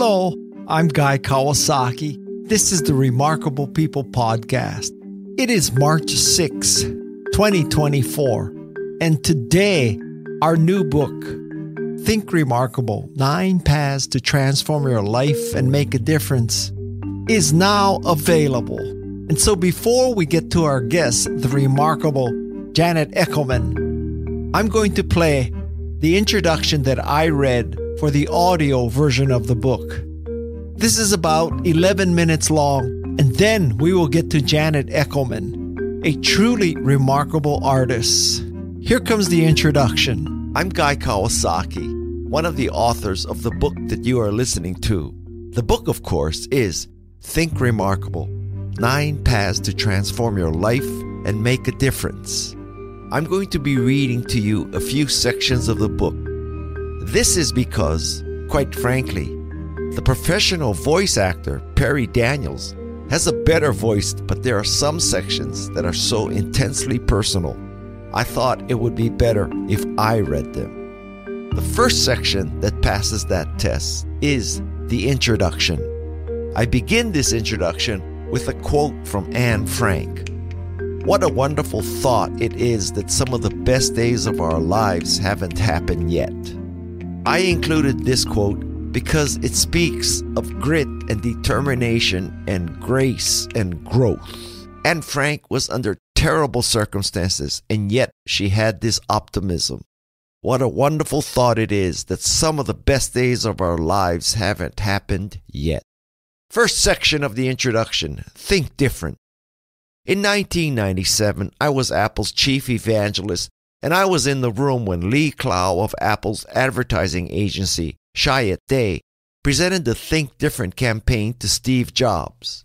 Hello, I'm Guy Kawasaki. This is the Remarkable People Podcast. It is March 6, 2024, and today, our new book, Think Remarkable, 9 Paths to Transform Your Life and Make a Difference, is now available. And so before we get to our guest, the remarkable Janet Echelman, I'm going to play the introduction that I read for the audio version of the book. This is about 11 minutes long, and then we will get to Janet Echelman, a truly remarkable artist. Here comes the introduction. I'm Guy Kawasaki, one of the authors of the book that you are listening to. The book, of course, is Think Remarkable, 9 Paths to Transform Your Life and Make a Difference. I'm going to be reading to you a few sections of the book. This is because, quite frankly, the professional voice actor, Perry Daniels, has a better voice, but there are some sections that are so intensely personal, I thought it would be better if I read them. The first section that passes that test is the introduction. I begin this introduction with a quote from Anne Frank. What a wonderful thought it is that some of the best days of our lives haven't happened yet. I included this quote because it speaks of grit and determination and grace and growth. Anne Frank was under terrible circumstances, and yet she had this optimism. What a wonderful thought it is that some of the best days of our lives haven't happened yet. First section of the introduction, Think Different. In 1997, I was Apple's chief evangelist, and I was in the room when Lee Clow of Apple's advertising agency, Shiat Day, presented the Think Different campaign to Steve Jobs.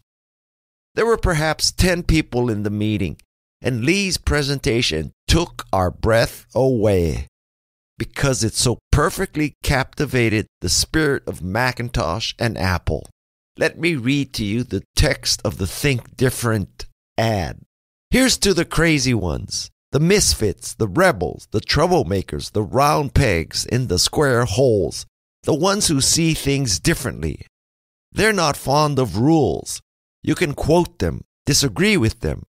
There were perhaps 10 people in the meeting, and Lee's presentation took our breath away because it so perfectly captivated the spirit of Macintosh and Apple. Let me read to you the text of the Think Different ad. Here's to the crazy ones, the misfits, the rebels, the troublemakers, the round pegs in the square holes. The ones who see things differently. They're not fond of rules. You can quote them, disagree with them,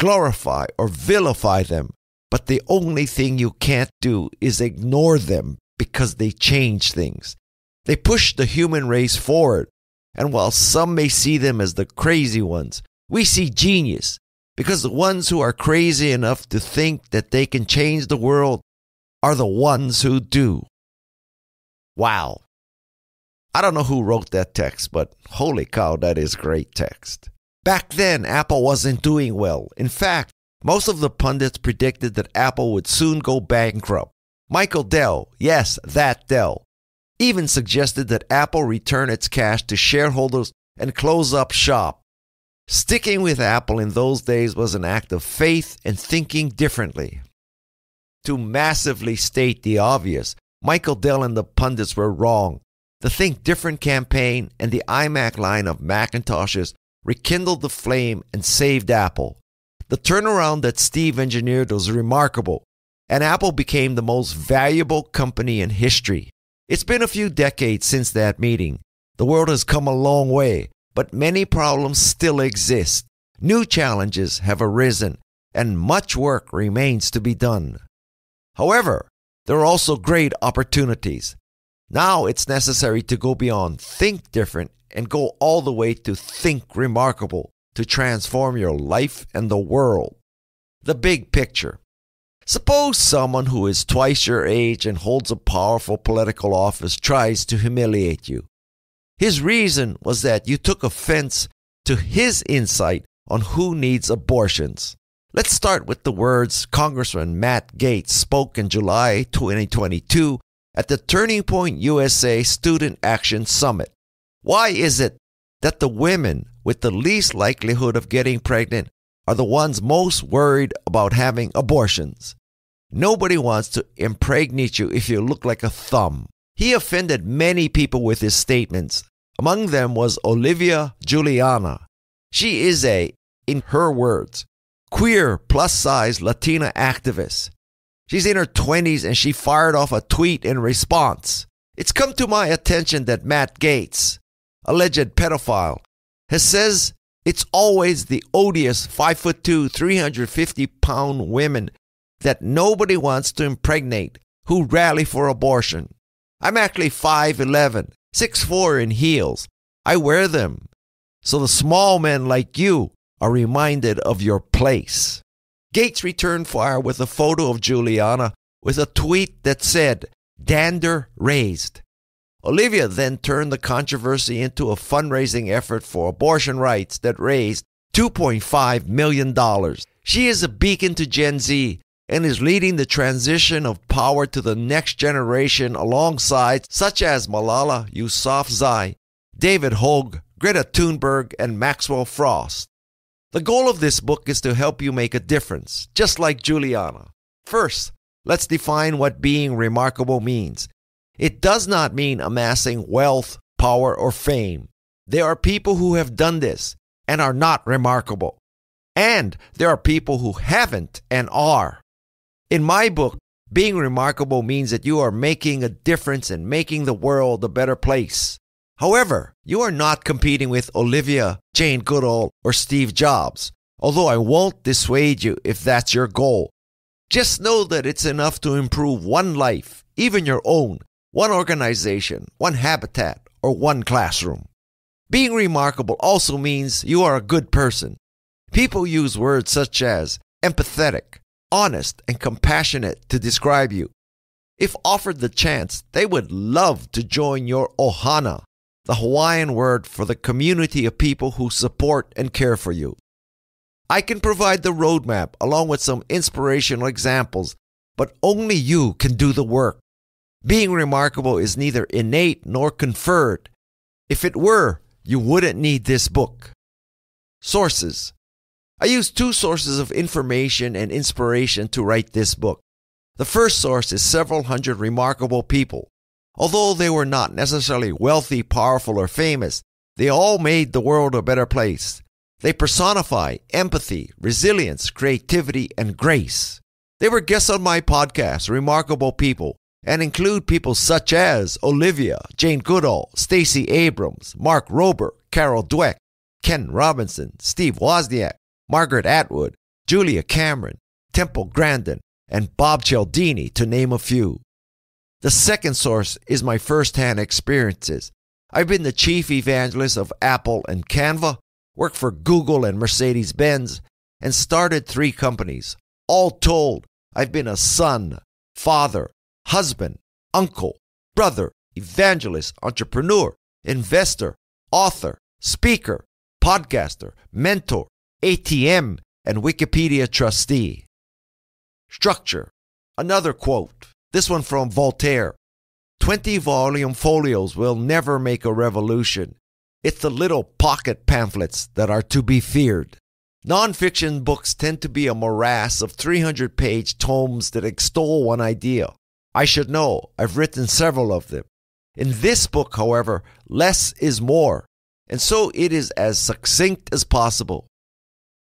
glorify or vilify them, but the only thing you can't do is ignore them because they change things. They push the human race forward, and while some may see them as the crazy ones, we see genius because the ones who are crazy enough to think that they can change the world are the ones who do. Wow. I don't know who wrote that text, but holy cow, that is great text. Back then, Apple wasn't doing well. In fact, most of the pundits predicted that Apple would soon go bankrupt. Michael Dell, yes, that Dell, even suggested that Apple return its cash to shareholders and close up shop. Sticking with Apple in those days was an act of faith and thinking differently. To massively state the obvious, Michael Dell and the pundits were wrong. The Think Different campaign and the iMac line of Macintoshes rekindled the flame and saved Apple. The turnaround that Steve engineered was remarkable, and Apple became the most valuable company in history. It's been a few decades since that meeting. The world has come a long way, but many problems still exist. New challenges have arisen, and much work remains to be done. However, there are also great opportunities. Now it's necessary to go beyond Think Different and go all the way to Think Remarkable to transform your life and the world. The big picture. Suppose someone who is twice your age and holds a powerful political office tries to humiliate you. His reason was that you took offense to his insight on who needs abortions. Let's start with the words Congressman Matt Gaetz spoke in July 2022 at the Turning Point USA Student Action Summit. Why is it that the women with the least likelihood of getting pregnant are the ones most worried about having abortions? Nobody wants to impregnate you if you look like a thumb. He offended many people with his statements. Among them was Olivia Juliana. She is a, in her words, queer, plus-size Latina activist. She's in her 20s and she fired off a tweet in response. It's come to my attention that Matt Gaetz, alleged pedophile, has says it's always the odious 5'2", 350-pound women that nobody wants to impregnate who rally for abortion. I'm actually 5'11", 6'4" in heels. I wear them, so the small men like you are reminded of your place. Gates returned fire with a photo of Juliana with a tweet that said, "Dander raised." Olivia then turned the controversy into a fundraising effort for abortion rights that raised $2.5 million. She is a beacon to Gen Z and is leading the transition of power to the next generation alongside such as Malala Yousafzai, David Hogg, Greta Thunberg, and Maxwell Frost. The goal of this book is to help you make a difference, just like Juliana. First, let's define what being remarkable means. It does not mean amassing wealth, power, or fame. There are people who have done this and are not remarkable. And there are people who haven't and are. In my book, being remarkable means that you are making a difference and making the world a better place. However, you are not competing with Olivia, Jane Goodall, or Steve Jobs, although I won't dissuade you if that's your goal. Just know that it's enough to improve one life, even your own, one organization, one habitat, or one classroom. Being remarkable also means you are a good person. People use words such as empathetic, honest, and compassionate to describe you. If offered the chance, they would love to join your ohana, the Hawaiian word for the community of people who support and care for you. I can provide the roadmap along with some inspirational examples, but only you can do the work. Being remarkable is neither innate nor conferred. If it were, you wouldn't need this book. Sources. I used two sources of information and inspiration to write this book. The first source is several hundred remarkable people. Although they were not necessarily wealthy, powerful, or famous, they all made the world a better place. They personify empathy, resilience, creativity, and grace. They were guests on my podcast, Remarkable People, and include people such as Olivia, Jane Goodall, Stacey Abrams, Mark Rober, Carol Dweck, Ken Robinson, Steve Wozniak, Margaret Atwood, Julia Cameron, Temple Grandin, and Bob Cialdini, to name a few. The second source is my first-hand experiences. I've been the chief evangelist of Apple and Canva, worked for Google and Mercedes-Benz, and started three companies. All told, I've been a son, father, husband, uncle, brother, evangelist, entrepreneur, investor, author, speaker, podcaster, mentor, ATM, and Wikipedia trustee. Structure. Another quote, this one from Voltaire. 20-volume folios will never make a revolution. It's the little pocket pamphlets that are to be feared. Nonfiction books tend to be a morass of 300-page tomes that extol one idea. I should know, I've written several of them. In this book, however, less is more, and so it is as succinct as possible.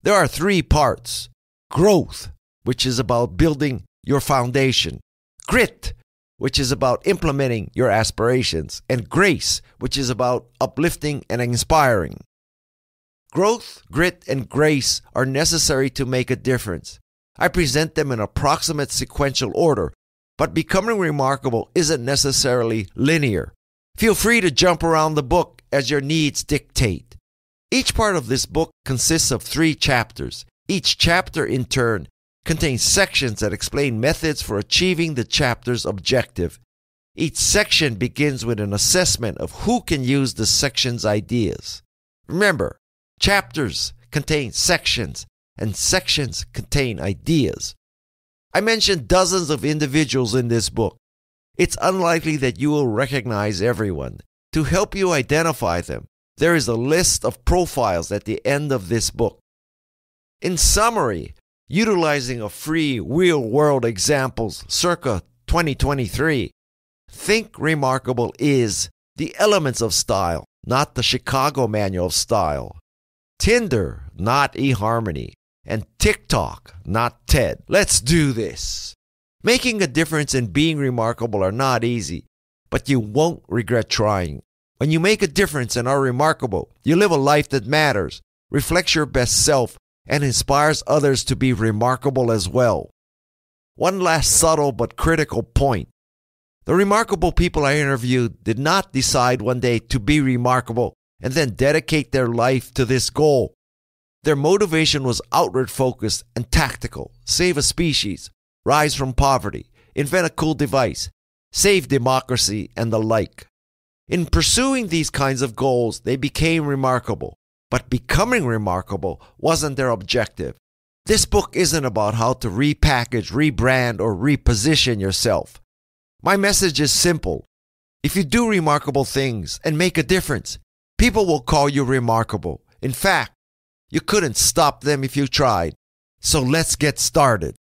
There are three parts. Growth, which is about building your foundation. Grit, which is about implementing your aspirations. And grace, which is about uplifting and inspiring. Growth, grit, and grace are necessary to make a difference. I present them in approximate sequential order, but becoming remarkable isn't necessarily linear. Feel free to jump around the book as your needs dictate. Each part of this book consists of three chapters. Each chapter, in turn, contains sections that explain methods for achieving the chapter's objective. Each section begins with an assessment of who can use the section's ideas. Remember, chapters contain sections, and sections contain ideas. I mentioned dozens of individuals in this book. It's unlikely that you will recognize everyone. To help you identify them, there is a list of profiles at the end of this book. In summary, utilizing a free real-world examples circa 2023, Think Remarkable is the elements of style, not the Chicago Manual of Style, Tinder, not eHarmony, and TikTok, not TED. Let's do this. Making a difference and being remarkable are not easy, but you won't regret trying. When you make a difference and are remarkable, you live a life that matters, reflects your best self, and inspires others to be remarkable as well. One last subtle but critical point. The remarkable people I interviewed did not decide one day to be remarkable and then dedicate their life to this goal. Their motivation was outward focused and tactical. Save a species, rise from poverty, invent a cool device, save democracy, and the like. In pursuing these kinds of goals, they became remarkable, but becoming remarkable wasn't their objective. This book isn't about how to repackage, rebrand, or reposition yourself. My message is simple. If you do remarkable things and make a difference, people will call you remarkable. In fact, you couldn't stop them if you tried. So let's get started.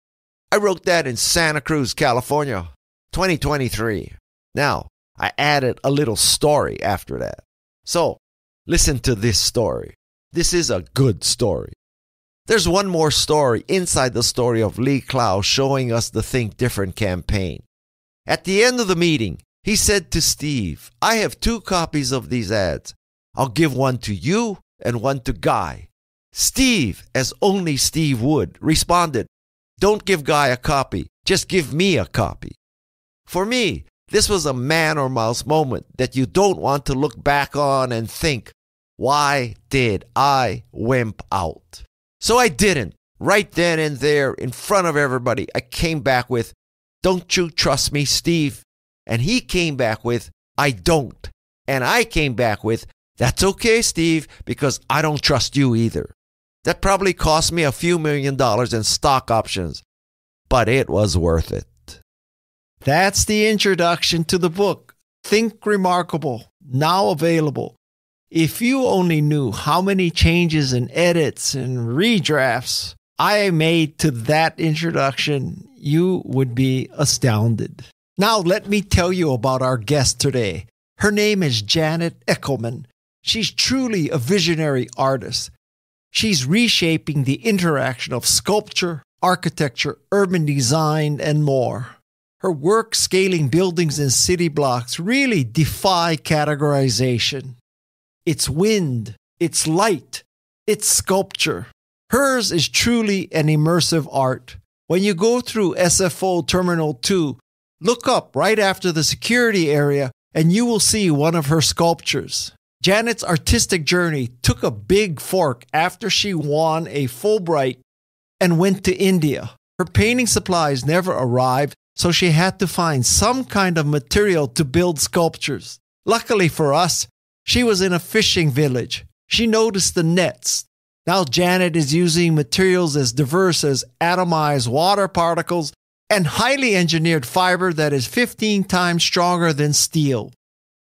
I wrote that in Santa Cruz, California, 2023. Now, I added a little story after that. So, listen to this story. This is a good story. There's one more story inside the story of Lee Clow showing us the Think Different campaign. At the end of the meeting, he said to Steve, I have 2 copies of these ads. I'll give one to you and one to Guy. Steve, as only Steve would, responded, Don't give Guy a copy, just give me a copy. For me, this was a man or mouse moment that you don't want to look back on and think, why did I wimp out? So I didn't. Right then and there, in front of everybody, I came back with, Don't you trust me, Steve? And he came back with, I don't. And I came back with, that's okay, Steve, because I don't trust you either. That probably cost me a few $1 million in stock options, but it was worth it. That's the introduction to the book, Think Remarkable, now available. If you only knew how many changes and edits and redrafts I made to that introduction, you would be astounded. Now, let me tell you about our guest today. Her name is Janet Echelman. She's truly a visionary artist. She's reshaping the interaction of sculpture, architecture, urban design, and more. Her work scaling buildings and city blocks really defy categorization. It's wind, it's light, it's sculpture. Hers is truly an immersive art. When you go through SFO Terminal 2, look up right after the security area and you will see one of her sculptures. Janet's artistic journey took a big fork after she won a Fulbright and went to India. Her painting supplies never arrived, so she had to find some kind of material to build sculptures. Luckily for us, she was in a fishing village. She noticed the nets. Now Janet is using materials as diverse as atomized water particles and highly engineered fiber that is 15 times stronger than steel.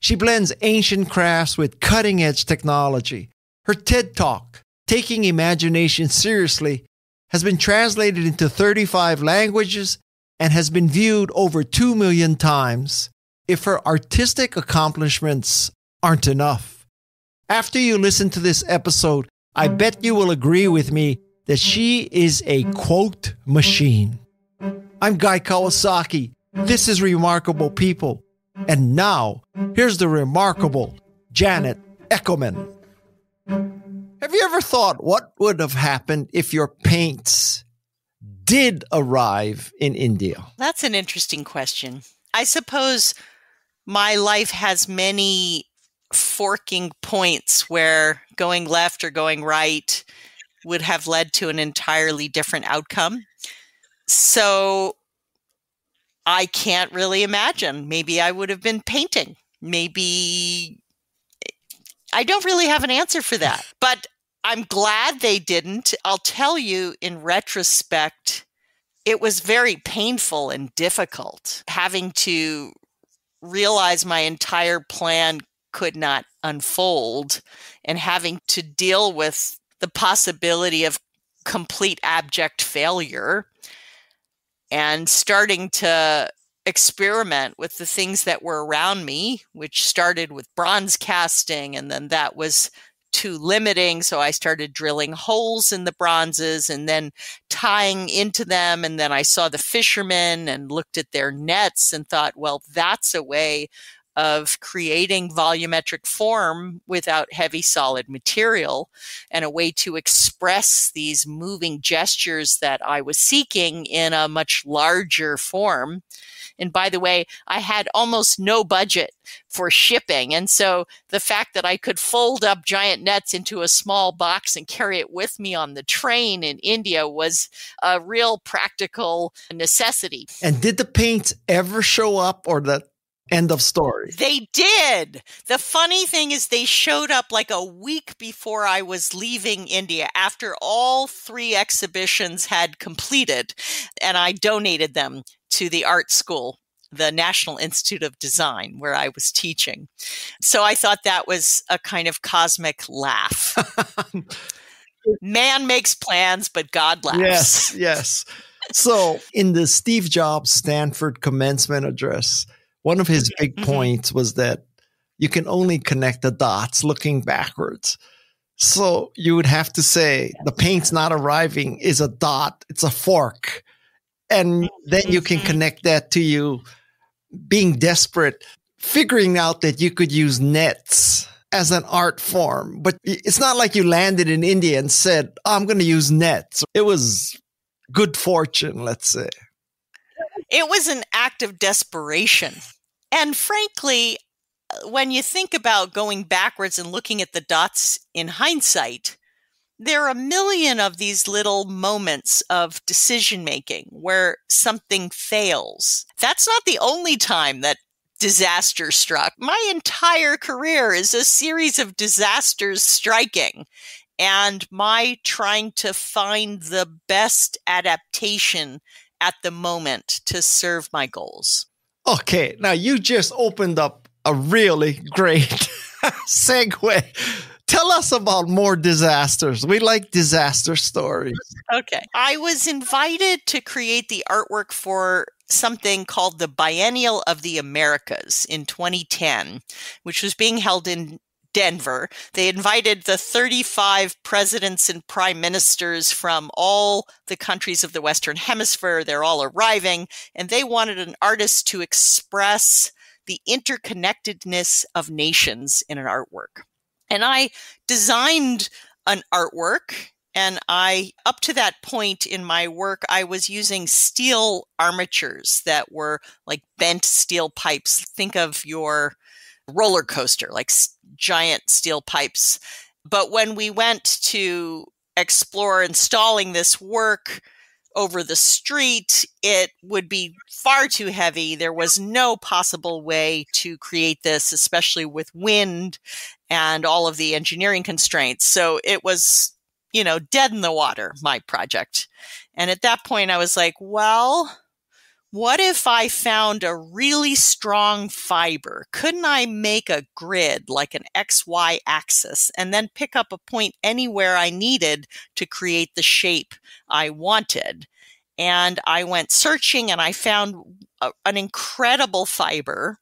She blends ancient crafts with cutting-edge technology. Her TED Talk, Taking Imagination Seriously, has been translated into 35 languages and has been viewed over 2 million times. If her artistic accomplishments aren't enough, after you listen to this episode, I bet you will agree with me that she is a quote machine. I'm Guy Kawasaki. This is Remarkable People. And now, here's the remarkable Janet Echelman. Have you ever thought what would have happened if your paints did arrive in India? That's an interesting question. I suppose my life has many forking points where going left or going right would have led to an entirely different outcome. So I can't really imagine. Maybe I would have been painting. Maybe I don't really have an answer for that, but I'm glad they didn't. I'll tell you in retrospect, it was very painful and difficult having to realize my entire plan could not unfold and having to deal with the possibility of complete abject failure and starting to experiment with the things that were around me, which started with bronze casting. And then that was too limiting. So I started drilling holes in the bronzes and then tying into them. And then I saw the fishermen and looked at their nets and thought, well, that's a way of creating volumetric form without heavy solid material, and a way to express these moving gestures that I was seeking in a much larger form. And by the way, I had almost no budget for shipping. And so the fact that I could fold up giant nets into a small box and carry it with me on the train in India was a real practical necessity. And did the paints ever show up, or the end of story? They did. The funny thing is they showed up like a week before I was leaving India, after all three exhibitions had completed, and I donated them to the art school, the National Institute of Design, where I was teaching. So I thought that was a kind of cosmic laugh. Man makes plans, but God laughs. Yes, yes. So in the Steve Jobs Stanford commencement address, one of his big points was that you can only connect the dots looking backwards. So you would have to say the paint's not arriving is a dot. It's a fork. And then you can connect that to you being desperate, figuring out that you could use nets as an art form. But it's not like you landed in India and said, oh, I'm going to use nets. It was good fortune, let's say. It was an act of desperation. And frankly, when you think about going backwards and looking at the dots in hindsight, there are a million of these little moments of decision-making where something fails. That's not the only time that disaster struck. My entire career is a series of disasters striking, and my trying to find the best adaptation at the moment to serve my goals. Okay, now you just opened up a really great segue. Tell us about more disasters. We like disaster stories. Okay. I was invited to create the artwork for something called the Biennial of the Americas in 2010, which was being held in Denver. They invited the 35 presidents and prime ministers from all the countries of the Western Hemisphere. They're all arriving, and they wanted an artist to express the interconnectedness of nations in an artwork. And I designed an artwork, and I, up to that point in my work, I was using steel armatures that were like bent steel pipes. Think of your roller coaster, like giant steel pipes. But when we went to explore installing this work over the street, it would be far too heavy. There was no possible way to create this, especially with wind and all of the engineering constraints. So it was, you know, dead in the water, my project. And at that point, I was like, well, what if I found a really strong fiber? Couldn't I make a grid, like an XY axis, and then pick up a point anywhere I needed to create the shape I wanted? And I went searching, and I found an incredible fiber,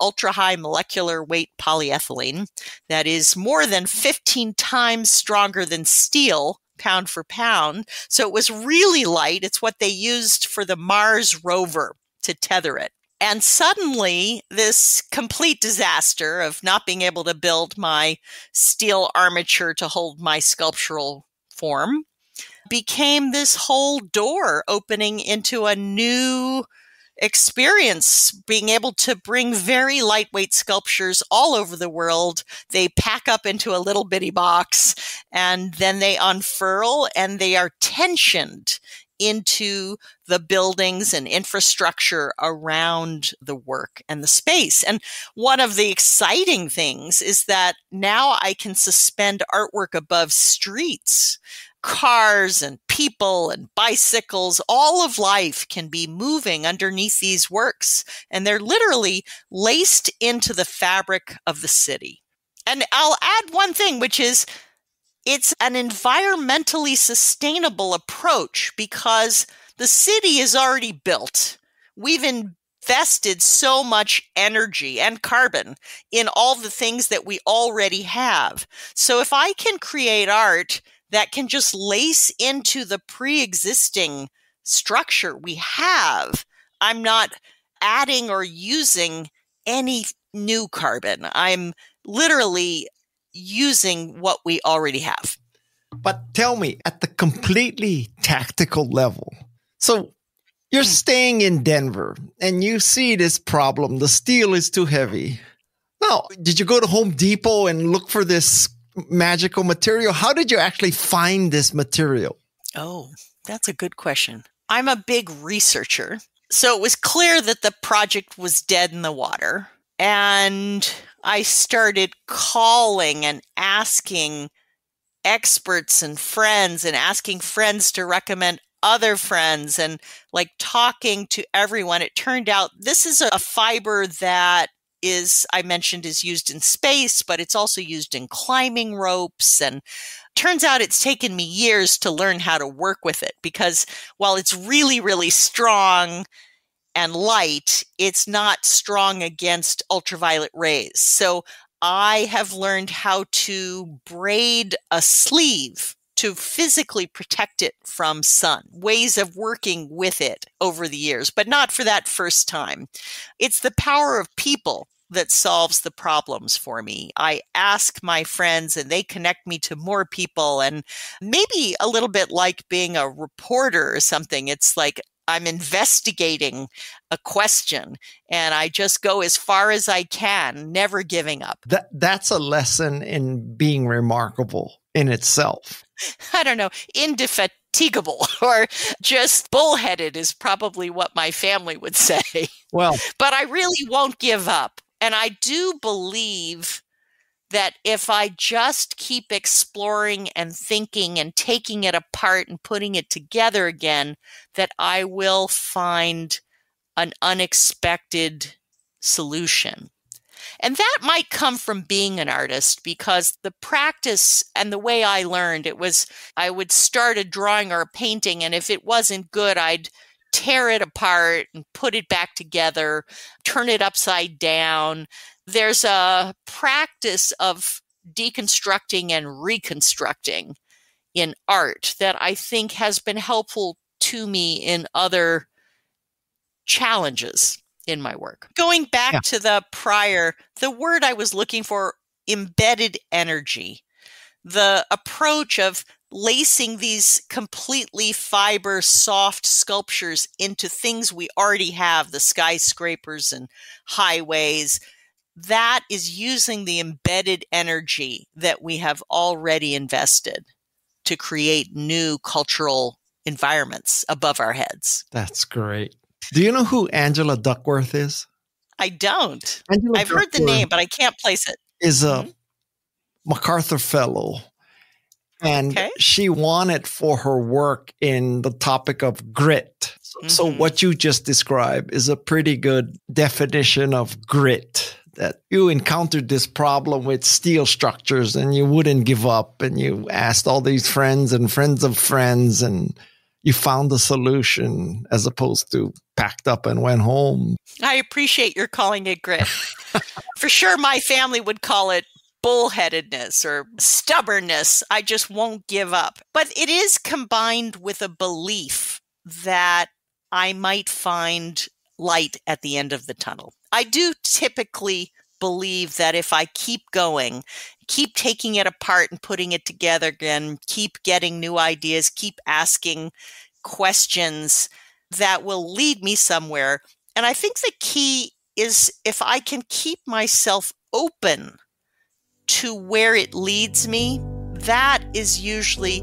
ultra-high molecular weight polyethylene, that is more than 15 times stronger than steel, pound for pound. So it was really light. It's what they used for the Mars rover to tether it. And suddenly, this complete disaster of not being able to build my steel armature to hold my sculptural form became this whole door opening into a new experience, being able to bring very lightweight sculptures all over the world. They pack up into a little bitty box, and then they unfurl, and they are tensioned into the buildings and infrastructure around the work and the space. And one of the exciting things is that now I can suspend artwork above streets. Cars and people and bicycles, all of life can be moving underneath these works. And they're literally laced into the fabric of the city. And I'll add one thing, which is it's an environmentally sustainable approach because the city is already built. We've invested so much energy and carbon in all the things that we already have. So if I can create art that can just lace into the pre-existing structure we have, I'm not adding or using any new carbon. I'm literally using what we already have. But tell me, at the completely tactical level, so you're staying in Denver and you see this problem. The steel is too heavy. Now, did you go to Home Depot and look for this magical material? How did you actually find this material? Oh, that's a good question. I'm a big researcher. So it was clear that the project was dead in the water. And I started calling and asking experts and asking friends to recommend other friends and like talking to everyone. It turned out this is a fiber that is, I mentioned, is used in space, but it's also used in climbing ropes. And turns out it's taken me years to learn how to work with it because while it's really, really strong and light, it's not strong against ultraviolet rays. So I have learned how to braid a sleeve to physically protect it from sun, ways of working with it over the years, but not for that first time. It's the power of people that solves the problems for me. I ask my friends and they connect me to more people, and maybe a little bit like being a reporter or something. It's like I'm investigating a question and I just go as far as I can, never giving up. That's a lesson in being remarkable in itself. I don't know, indefatigable or just bullheaded is probably what my family would say. Well, but I really won't give up. And I do believe that if I just keep exploring and thinking and taking it apart and putting it together again, that I will find an unexpected solution. And that might come from being an artist, because the practice and the way I learned it was I would start a drawing or a painting, and if it wasn't good, I'd tear it apart and put it back together, turn it upside down. There's a practice of deconstructing and reconstructing in art that I think has been helpful to me in other challenges in my work. Going back to the prior, the word I was looking for, embedded energy, the approach of lacing these completely fiber soft sculptures into things we already have, the skyscrapers and highways, that is using the embedded energy that we have already invested to create new cultural environments above our heads. That's great. Do you know who Angela Duckworth is? I don't. I've heard the name, but I can't place it. Is a MacArthur Fellow. And she won it for her work in the topic of grit. So what you just described is a pretty good definition of grit. That you encountered this problem with steel structures and you wouldn't give up. And you asked all these friends and friends of friends, and you found the solution as opposed to packed up and went home. I appreciate your calling it grit. For sure, my family would call it bullheadedness or stubbornness. I just won't give up. But it is combined with a belief that I might find light at the end of the tunnel. I do typically believe that if I keep going, keep taking it apart and putting it together again, keep getting new ideas, keep asking questions that will lead me somewhere. And I think the key is if I can keep myself open to where it leads me, that is usually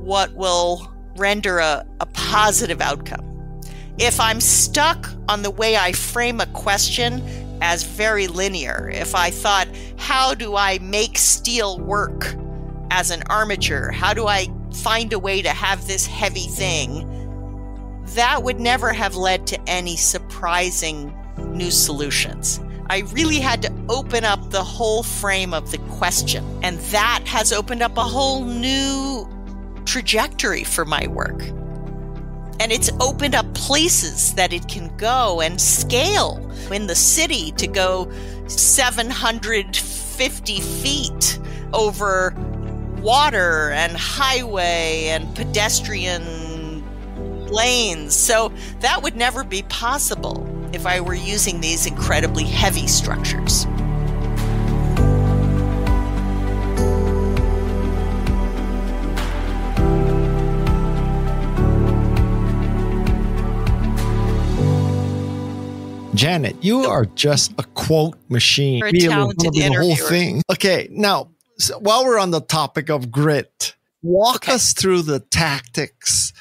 what will render a positive outcome. If I'm stuck on the way I frame a question as very linear. If I thought, how do I make steel work as an armature? How do I find a way to have this heavy thing? That would never have led to any surprising new solutions. I really had to open up the whole frame of the question. And that has opened up a whole new trajectory for my work. And it's opened up places that it can go and scale in the city to go 750 feet over water and highway and pedestrian lanes. So that would never be possible if I were using these incredibly heavy structures. Janet, you are just a quote machine. You're a talented interviewer. Okay, now, so while we're on the topic of grit, walk us through the tactics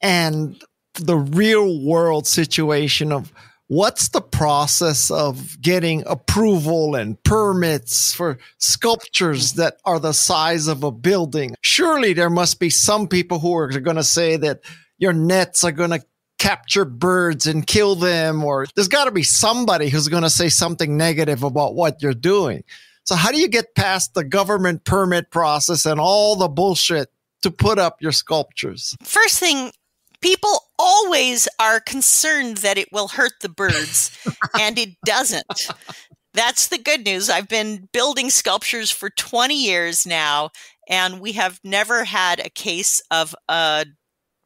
and the real world situation of what's the process of getting approval and permits for sculptures that are the size of a building. Surely there must be some people who are going to say that your nets are going to capture birds and kill them, or there's got to be somebody who's going to say something negative about what you're doing. So how do you get past the government permit process and all the bullshit to put up your sculptures? First thing, people always are concerned that it will hurt the birds, and it doesn't. That's the good news. I've been building sculptures for 20 years now, and we have never had a case of a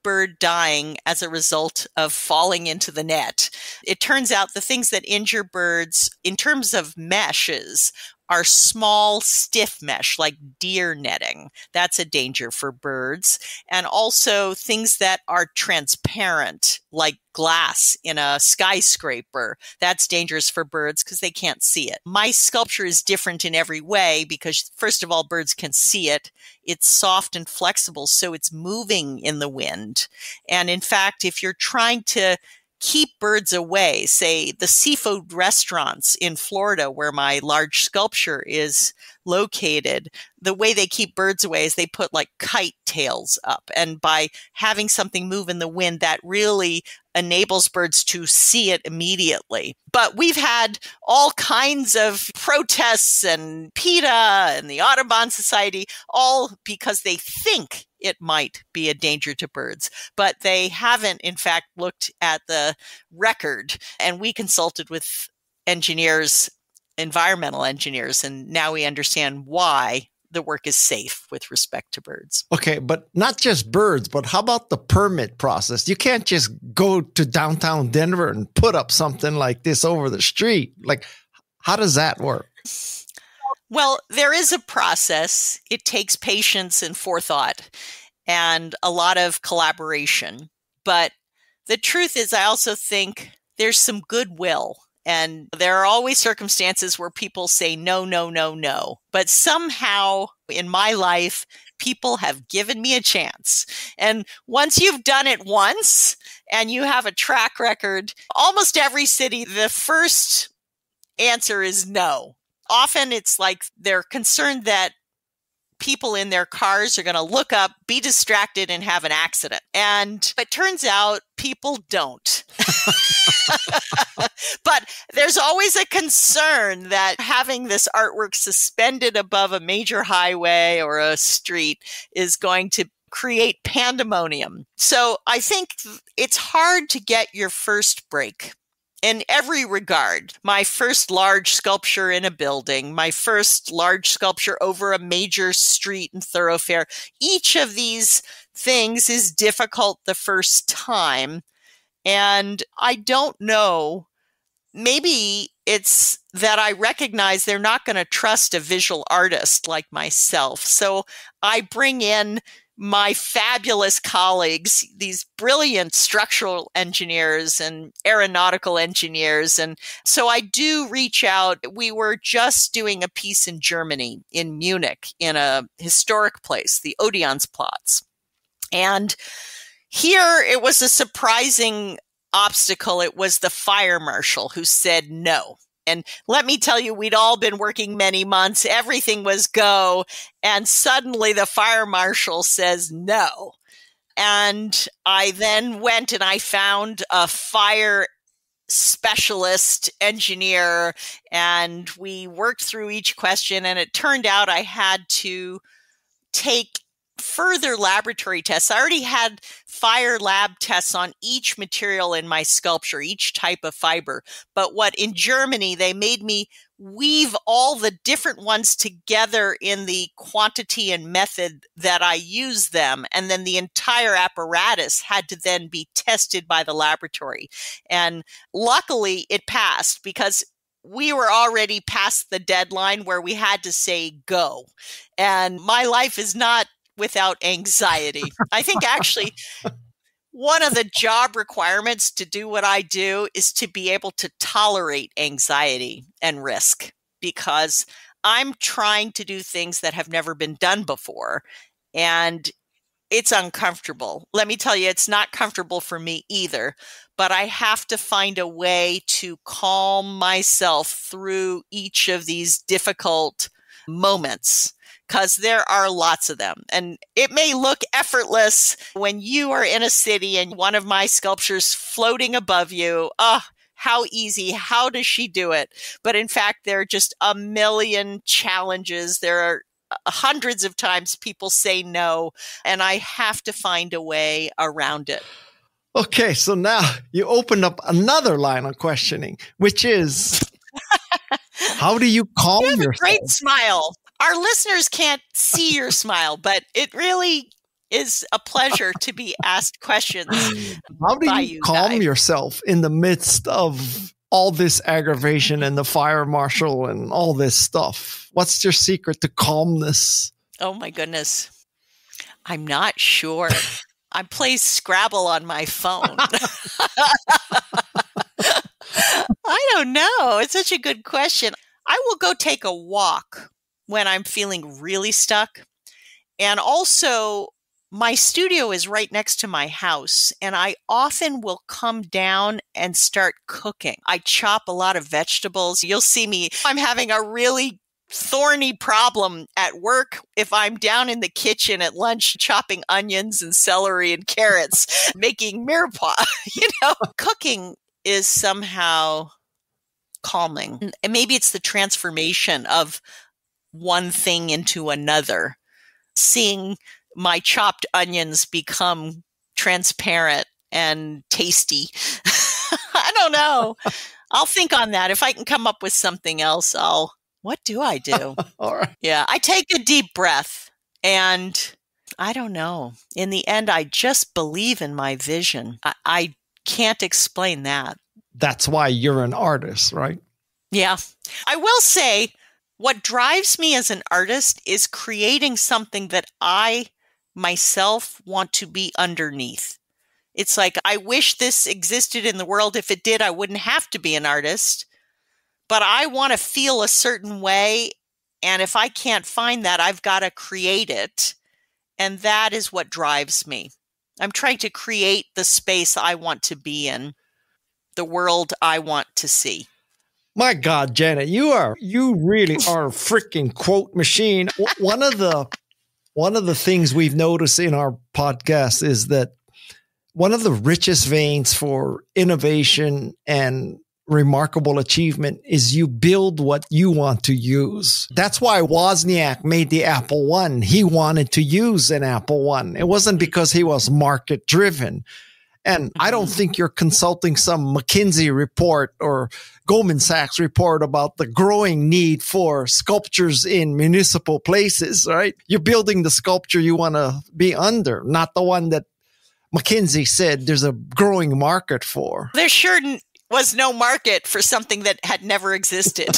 bird dying as a result of falling into the net. It turns out the things that injure birds in terms of meshes are small, stiff mesh, like deer netting. That's a danger for birds. And also things that are transparent, like glass in a skyscraper. That's dangerous for birds because they can't see it. My sculpture is different in every way because, first of all, birds can see it. It's soft and flexible, so it's moving in the wind. And in fact, if you're trying to keep birds away, say the seafood restaurants in Florida where my large sculpture is located, the way they keep birds away is they put like kite tails up. And by having something move in the wind, that really enables birds to see it immediately. But we've had all kinds of protests and PETA and the Audubon Society, all because they think it might be a danger to birds, but they haven't, in fact, looked at the record. And we consulted with engineers, environmental engineers, and now we understand why the work is safe with respect to birds. Okay, but not just birds, but how about the permit process? You can't just go to downtown Denver and put up something like this over the street. Like, how does that work? Well, there is a process. It takes patience and forethought and a lot of collaboration. But the truth is, I also think there's some goodwill. And there are always circumstances where people say, no, no, no, no. But somehow in my life, people have given me a chance. And once you've done it once and you have a track record, almost every city, the first answer is no. Often it's like they're concerned that people in their cars are going to look up, be distracted, and have an accident. And it turns out people don't. But there's always a concern that having this artwork suspended above a major highway or a street is going to create pandemonium. So I think it's hard to get your first break. In every regard, my first large sculpture in a building, my first large sculpture over a major street and thoroughfare, each of these things is difficult the first time. And I don't know, maybe it's that I recognize they're not going to trust a visual artist like myself. So I bring in my fabulous colleagues, these brilliant structural engineers and aeronautical engineers. And so I do reach out. We were just doing a piece in Germany, in Munich, in a historic place, the Odeonsplatz. And here it was a surprising obstacle. It was the fire marshal who said no. And let me tell you, we'd all been working many months. Everything was go. And suddenly the fire marshal says no. And I then went and I found a fire specialist engineer. And we worked through each question. And it turned out I had to take further laboratory tests. I already had fire lab tests on each material in my sculpture, each type of fiber. But what in Germany, they made me weave all the different ones together in the quantity and method that I use them. And then the entire apparatus had to then be tested by the laboratory. And luckily it passed, because we were already past the deadline where we had to say go. And my life is not without anxiety. I think actually one of the job requirements to do what I do is to be able to tolerate anxiety and risk, because I'm trying to do things that have never been done before. And it's uncomfortable. Let me tell you, it's not comfortable for me either, but I have to find a way to calm myself through each of these difficult moments, because there are lots of them. And it may look effortless when you are in a city and one of my sculptures floating above you. Oh, how easy. How does she do it? But in fact, there are just a million challenges. There are hundreds of times people say no, and I have to find a way around it. Okay, so now you opened up another line of questioning, which is, how do you calm yourself? You have a great smile. Our listeners can't see your smile, but it really is a pleasure to be asked questions. How do you calm yourself in the midst of all this aggravation and the fire marshal and all this stuff? What's your secret to calmness? Oh my goodness. I'm not sure. I play Scrabble on my phone. I don't know. It's such a good question. I will go take a walk when I'm feeling really stuck. And also, my studio is right next to my house, and I often will come down and start cooking. I chop a lot of vegetables. You'll see me. I'm having a really thorny problem at work if I'm down in the kitchen at lunch chopping onions and celery and carrots, making mirepoix. You know, cooking is somehow calming. And maybe it's the transformation of one thing into another. Seeing my chopped onions become transparent and tasty. I don't know. I'll think on that. If I can come up with something else, what do I do? All right. Yeah. I take a deep breath, and I don't know. In the end, I just believe in my vision. I can't explain that. That's why you're an artist, right? Yeah. I will say what drives me as an artist is creating something that I myself want to be underneath. It's like, I wish this existed in the world. If it did, I wouldn't have to be an artist, but I want to feel a certain way. And if I can't find that, I've got to create it. And that is what drives me. I'm trying to create the space I want to be in, the world I want to see. My God, Janet, you really are a freaking quote machine. One of the things we've noticed in our podcast is that one of the richest veins for innovation and remarkable achievement is you build what you want to use. That's why Wozniak made the Apple I. He wanted to use an Apple I. It wasn't because he was market driven. And I don't think you're consulting some McKinsey report or Goldman Sachs report about the growing need for sculptures in municipal places, right? You're building the sculpture you want to be under, not the one that McKinsey said there's a growing market for. There sure was no market for something that had never existed.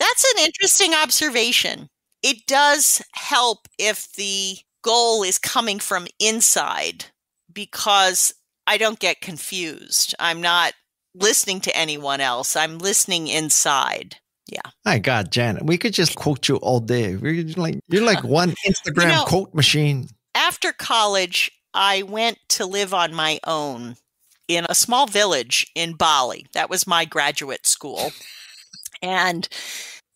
That's an interesting observation. It does help if the goal is coming from inside, because I don't get confused. I'm not listening to anyone else. I'm listening inside. Yeah. My God, Janet, we could just quote you all day. You're like one Instagram quote machine. After college, I went to live on my own in a small village in Bali. That was my graduate school. And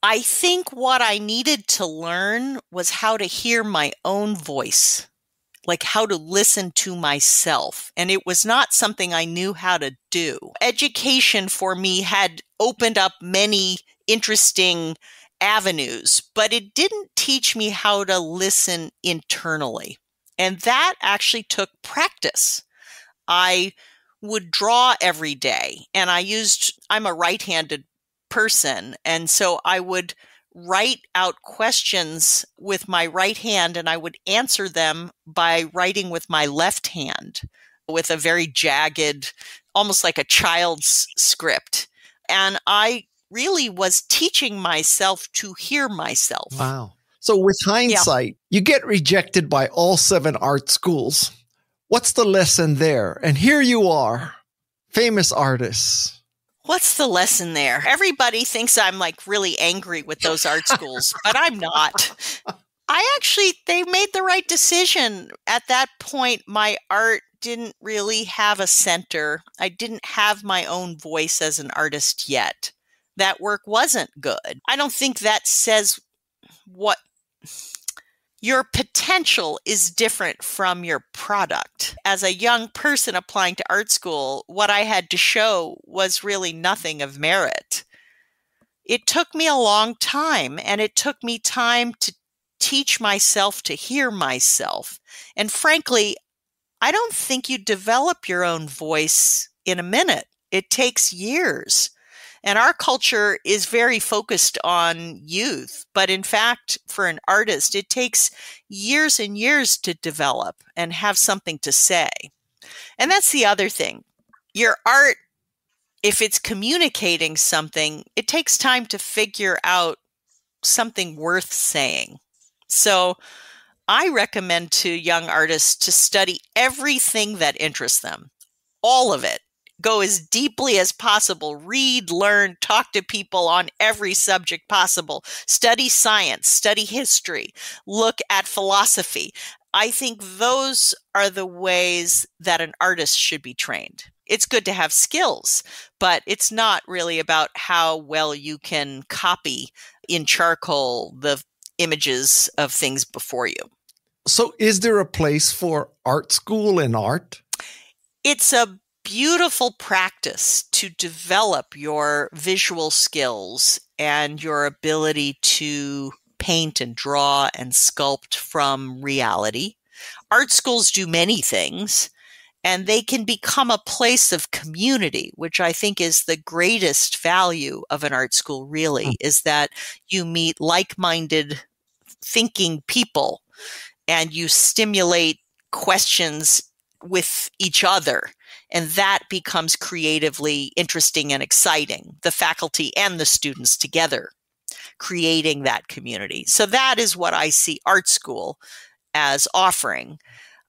I think what I needed to learn was how to hear my own voice, like how to listen to myself. And it was not something I knew how to do. Education for me had opened up many interesting avenues, but it didn't teach me how to listen internally. And that actually took practice. I would draw every day, and I'm a right-handed person. And so I would write out questions with my right hand, and I would answer them by writing with my left hand, with a very jagged, almost like a child's script. And I really was teaching myself to hear myself. Wow. So with hindsight, you get rejected by all 7 art schools. What's the lesson there? And here you are, famous artists. What's the lesson there? Everybody thinks I'm like really angry with those art schools, but I'm not. I actually, they made the right decision. At that point, my art didn't really have a center. I didn't have my own voice as an artist yet. That work wasn't good. I don't think that says what your potential is different from your product. As a young person applying to art school, what I had to show was really nothing of merit. It took me a long time, and it took me time to teach myself to hear myself. And frankly, I don't think you develop your own voice in a minute. It takes years. And our culture is very focused on youth. But in fact, for an artist, it takes years and years to develop and have something to say. And that's the other thing. Your art, if it's communicating something, it takes time to figure out something worth saying. So I recommend to young artists to study everything that interests them, all of it. Go as deeply as possible, read, learn, talk to people on every subject possible, study science, study history, look at philosophy. I think those are the ways that an artist should be trained. It's good to have skills, but it's not really about how well you can copy in charcoal the images of things before you. So is there a place for art school and art? It's a beautiful practice to develop your visual skills and your ability to paint and draw and sculpt from reality. Art schools do many things, and they can become a place of community, which I think is the greatest value of an art school, really, is that you meet like-minded thinking people and you stimulate questions with each other. And that becomes creatively interesting and exciting, the faculty and the students together, creating that community. So that is what I see art school as offering.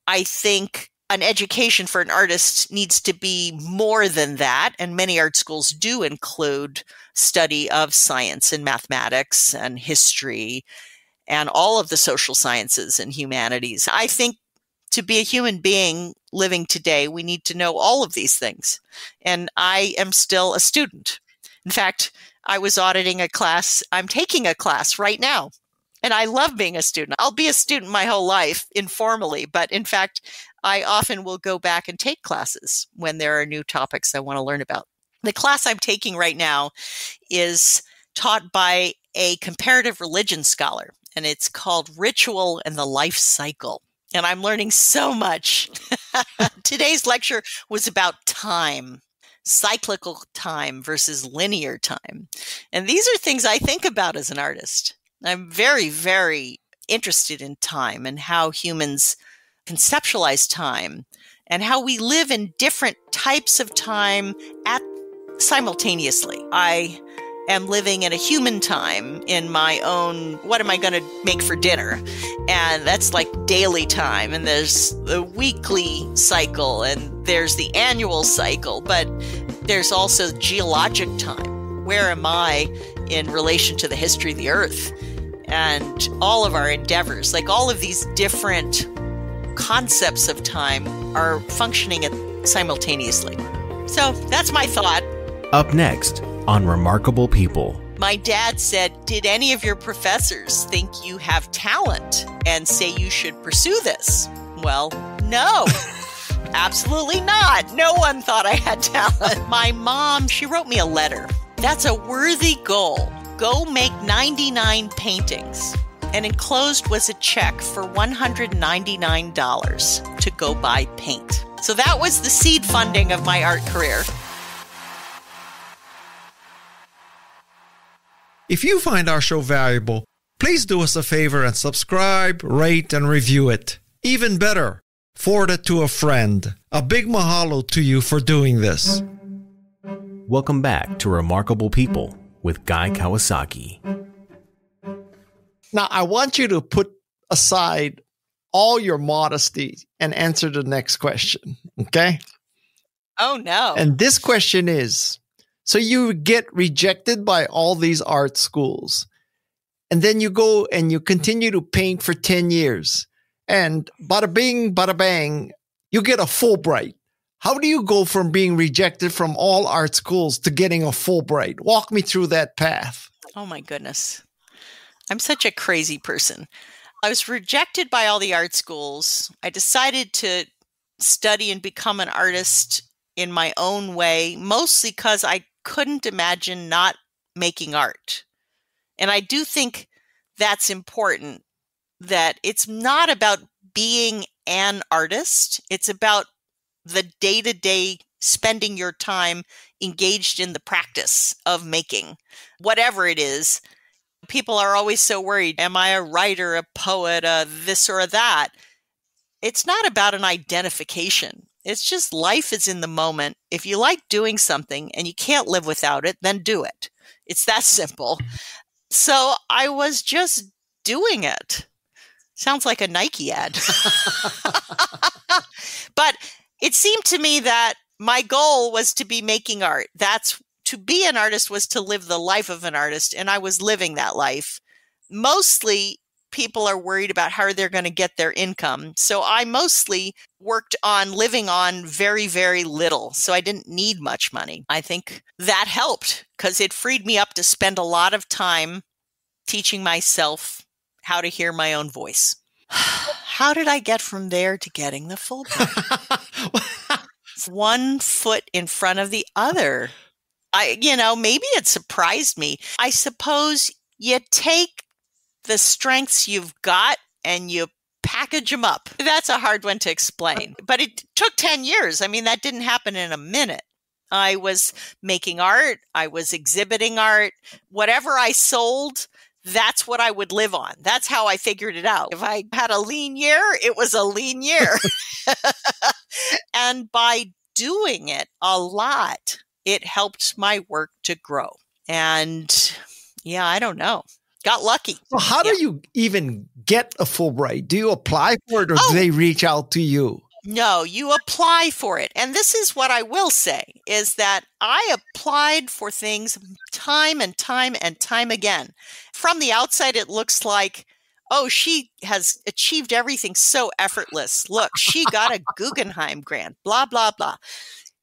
I think an education for an artist needs to be more than that. And many art schools do include study of science and mathematics and history and all of the social sciences and humanities. I think to be a human being living today, we need to know all of these things. And I am still a student. In fact, I was auditing a class. I'm taking a class right now. And I love being a student. I'll be a student my whole life informally. But in fact, I often will go back and take classes when there are new topics I want to learn about. The class I'm taking right now is taught by a comparative religion scholar. And it's called Ritual and the Life Cycle. And I'm learning so much. Today's lecture was about time, cyclical time versus linear time. And these are things I think about as an artist. I'm very, very interested in time and how humans conceptualize time and how we live in different types of time simultaneously. I am living in a human time in my own, what am I going to make for dinner? And that's like daily time. And there's the weekly cycle and there's the annual cycle, but there's also geologic time. Where am I in relation to the history of the earth and all of our endeavors? Like all of these different concepts of time are functioning simultaneously. So that's my thought. Up next on Remarkable People. My dad said, did any of your professors think you have talent and say you should pursue this? Well, no, absolutely not. No one thought I had talent. My mom, she wrote me a letter. That's a worthy goal. Go make 99 paintings. And enclosed was a check for $199 to go buy paint. So that was the seed funding of my art career. If you find our show valuable, please do us a favor and subscribe, rate, and review it. Even better, forward it to a friend. A big mahalo to you for doing this. Welcome back to Remarkable People with Guy Kawasaki. Now, I want you to put aside all your modesty and answer the next question, okay? Oh, no. And this question is, so you get rejected by all these art schools, and then you go and you continue to paint for 10 years, and bada bing, bada bang, you get a Fulbright. How do you go from being rejected from all art schools to getting a Fulbright? Walk me through that path. Oh, my goodness. I'm such a crazy person. I was rejected by all the art schools. I decided to study and become an artist in my own way, mostly because I couldn't imagine not making art. And I do think that's important, that it's not about being an artist. It's about the day-to-day spending your time engaged in the practice of making, whatever it is. People are always so worried. Am I a writer, a poet, this or that? It's not about an identification. It's just life is in the moment. If you like doing something and you can't live without it, then do it. It's that simple. So I was just doing it. Sounds like a Nike ad. But it seemed to me that my goal was to be making art. To be an artist was to live the life of an artist, and I was living that life. Mostly, people are worried about how they're going to get their income. So I mostly worked on living on very, very little. So I didn't need much money. I think that helped because it freed me up to spend a lot of time teaching myself how to hear my own voice. How did I get from there to getting the Fulbright? One foot in front of the other. Maybe it surprised me. I suppose you take the strengths you've got and you package them up. That's a hard one to explain, but it took 10 years. I mean, that didn't happen in a minute. I was making art. I was exhibiting art. Whatever I sold, that's what I would live on. That's how I figured it out. If I had a lean year, it was a lean year. And by doing it a lot, it helped my work to grow. And yeah, I don't know. Got lucky. So how do you even get a Fulbright? Do you apply for it or do they reach out to you? No, you apply for it. And this is what I will say is that I applied for things time and time and time again. From the outside, it looks like, oh, she has achieved everything so effortless. Look, she got a Guggenheim grant, blah, blah, blah.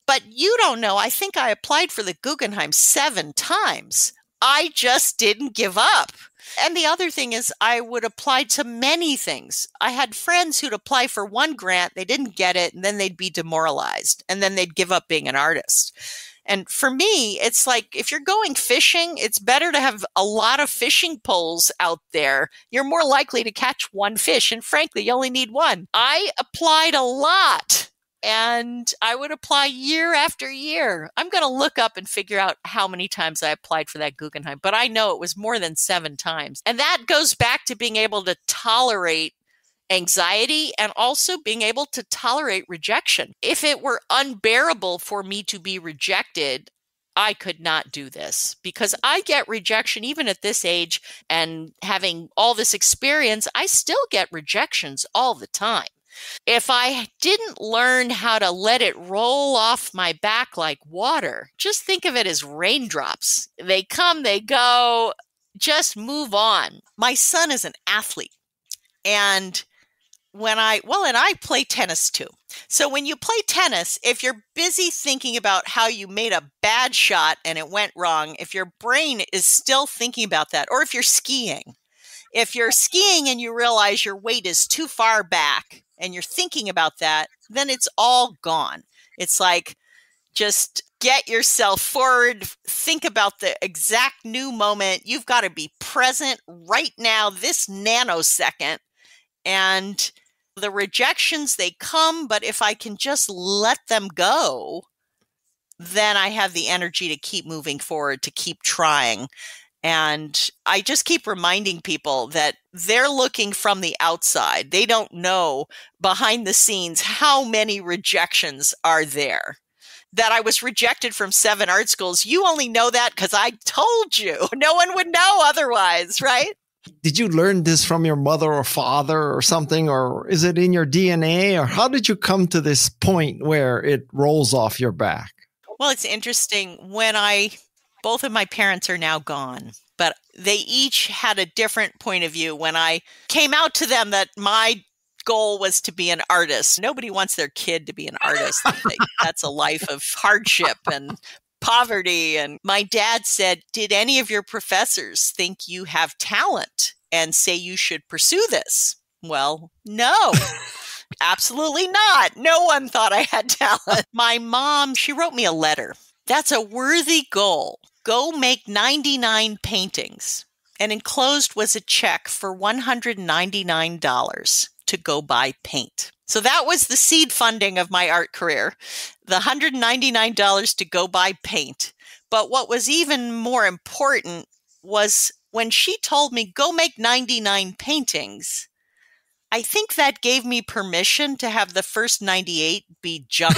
But you don't know. I think I applied for the Guggenheim 7 times. I just didn't give up. And the other thing is I would apply to many things. I had friends who'd apply for one grant. They didn't get it. And then they'd be demoralized. And then they'd give up being an artist. And for me, it's like if you're going fishing, it's better to have a lot of fishing poles out there. You're more likely to catch one fish. And frankly, you only need one. I applied a lot. And I would apply year after year. I'm going to look up and figure out how many times I applied for that Guggenheim, but I know it was more than 7 times. And that goes back to being able to tolerate anxiety and also being able to tolerate rejection. If it were unbearable for me to be rejected, I could not do this because I get rejection even at this age and having all this experience, I still get rejections all the time. If I didn't learn how to let it roll off my back like water, just think of it as raindrops. They come, they go, just move on. My son is an athlete. And I play tennis too. So when you play tennis, if you're busy thinking about how you made a bad shot and it went wrong, if your brain is still thinking about that, or if you're skiing, and you realize your weight is too far back and you're thinking about that, then it's all gone. It's like, just get yourself forward. Think about the exact new moment. You've got to be present right now, this nanosecond. And the rejections, they come, but if I can just let them go, then I have the energy to keep moving forward, to keep trying. And I just keep reminding people that they're looking from the outside. They don't know behind the scenes how many rejections are there. That I was rejected from 7 art schools. You only know that because I told you. No one would know otherwise, right? Did you learn this from your mother or father or something? Or is it in your DNA? Or how did you come to this point where it rolls off your back? Well, it's interesting. Both of my parents are now gone, but they each had a different point of view. When I came out to them that my goal was to be an artist, nobody wants their kid to be an artist. That's a life of hardship and poverty. And my dad said, did any of your professors think you have talent and say you should pursue this? Well, no. Absolutely not. No one thought I had talent. My mom, she wrote me a letter. That's a worthy goal. Go make 99 paintings. And enclosed was a check for $199 to go buy paint. So that was the seed funding of my art career, the $199 to go buy paint. But what was even more important was when she told me, go make 99 paintings, I think that gave me permission to have the first 98 be junk.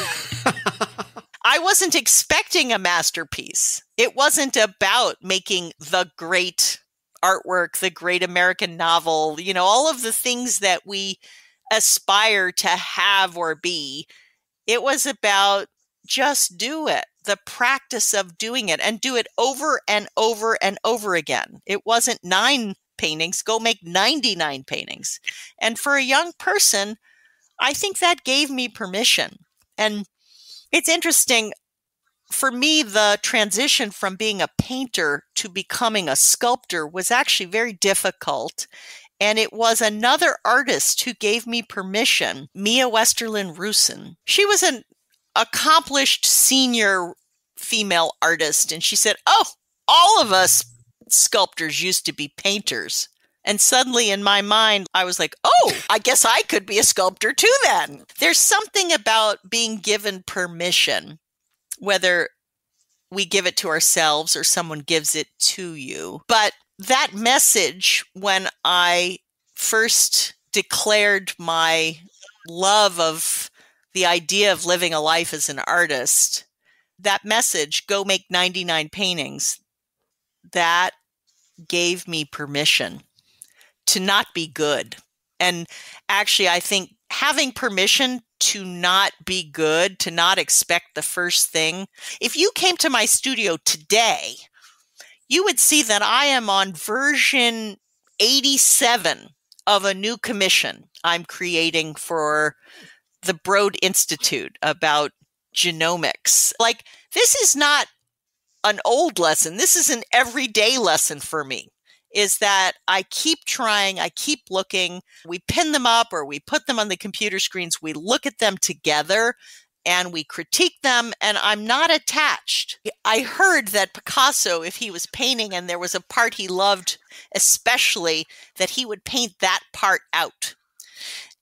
I wasn't expecting a masterpiece. It wasn't about making the great artwork, the great American novel, you know, all of the things that we aspire to have or be. It was about just do it, the practice of doing it, and do it over and over and over again. It wasn't 9 paintings, go make 99 paintings. And for a young person, I think that gave me permission. And it's interesting. For me, the transition from being a painter to becoming a sculptor was actually very difficult. And it was another artist who gave me permission, Mia Westerlin Rusin. She was an accomplished senior female artist. And she said, oh, all of us sculptors used to be painters. And suddenly in my mind, I was like, oh, I guess I could be a sculptor too then. There's something about being given permission, whether we give it to ourselves or someone gives it to you. But that message, when I first declared my love of the idea of living a life as an artist, that message, go make 99 paintings, that gave me permission to not be good. And actually, I think having permission to not be good, to not expect the first thing. If you came to my studio today, you would see that I am on version 87 of a new commission I'm creating for the Broad Institute about genomics. Like, this is not an old lesson. This is an everyday lesson for me. Is that I keep trying, I keep looking, we pin them up or we put them on the computer screens, we look at them together and we critique them, and I'm not attached. I heard that Picasso, if he was painting and there was a part he loved especially, that he would paint that part out.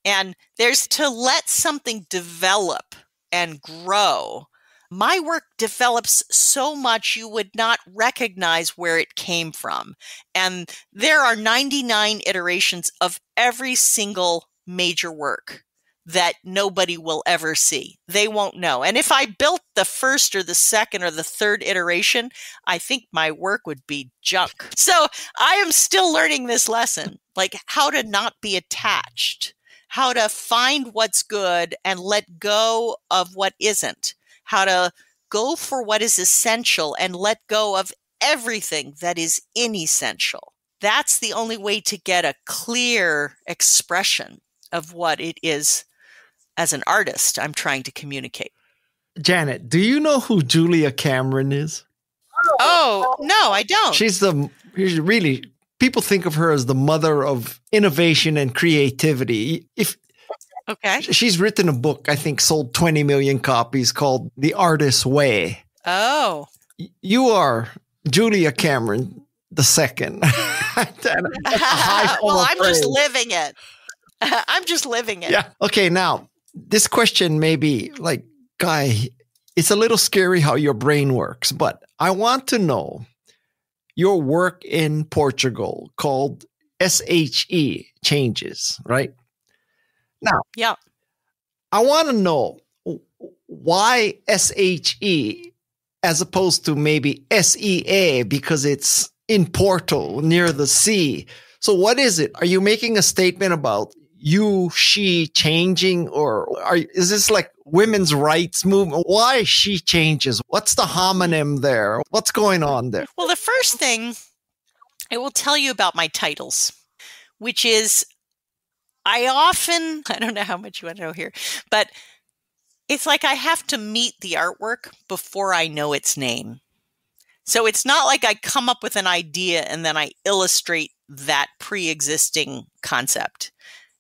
And there's to let something develop and grow. My work develops so much you would not recognize where it came from. And there are 99 iterations of every single major work that nobody will ever see. They won't know. And if I built the first or the second or the third iteration, I think my work would be junk. So I am still learning this lesson, like how to not be attached, how to find what's good and let go of what isn't. How to go for what is essential and let go of everything that is inessential. That's the only way to get a clear expression of what it is as an artist I'm trying to communicate. Janet, do you know who Julia Cameron is? Oh, no, I don't. She's really, people think of her as the mother of innovation and creativity. Okay. She's written a book, I think sold 20 million copies, called The Artist's Way. Oh. You are Julia Cameron II. Well, I'm just living it. I'm just living it. Yeah. Okay, now, this question may be like, Guy, it's a little scary how your brain works, but I want to know, your work in Portugal called SHE Changes, right? Now, yeah, I want to know why SHE as opposed to maybe SEA because it's in Porto near the sea. So what is it? Are you making a statement about you, she changing, or is this like women's rights movement? Why she changes? What's the homonym there? What's going on there? Well, the first thing I will tell you about my titles, which is I don't know how much you want to know here, but it's like I have to meet the artwork before I know its name. So it's not like I come up with an idea and then I illustrate that pre-existing concept.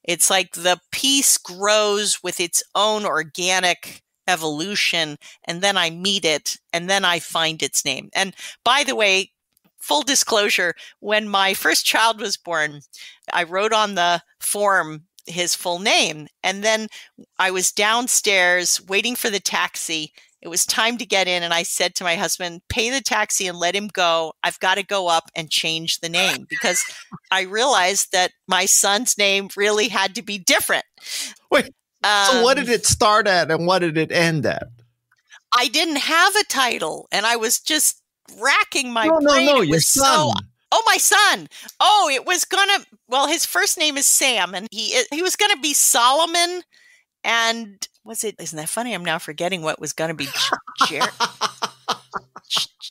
It's like the piece grows with its own organic evolution, and then I meet it, and then I find its name. And by the way, full disclosure, when my first child was born, I wrote on the form his full name. And then I was downstairs waiting for the taxi. It was time to get in. And I said to my husband, pay the taxi and let him go. I've got to go up and change the name because I realized that my son's name really had to be different. Wait, so what did it start at and what did it end at? I didn't have a title and I was just racking my brain. No, your son. Oh, my son. Oh, it was going to, well, his first name is Sam, and he was going to be Solomon, and isn't that funny? I'm now forgetting what was going to be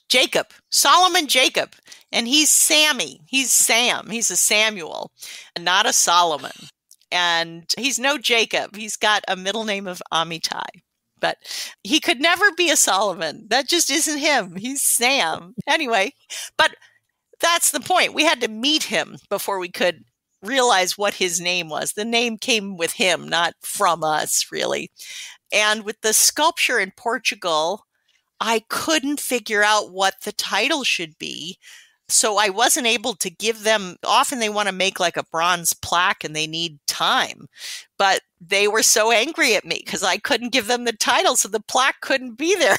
Jacob, Solomon Jacob, and he's Sammy. He's Sam. He's a Samuel, not a Solomon, and he's no Jacob. He's got a middle name of Amitai. But he could never be a Solomon. That just isn't him. He's Sam. Anyway, but that's the point. We had to meet him before we could realize what his name was. The name came with him, not from us, really. And with the sculpture in Portugal, I couldn't figure out what the title should be. So I wasn't able to give them, often they want to make like a bronze plaque and they need time, but they were so angry at me because I couldn't give them the title. So the plaque couldn't be there.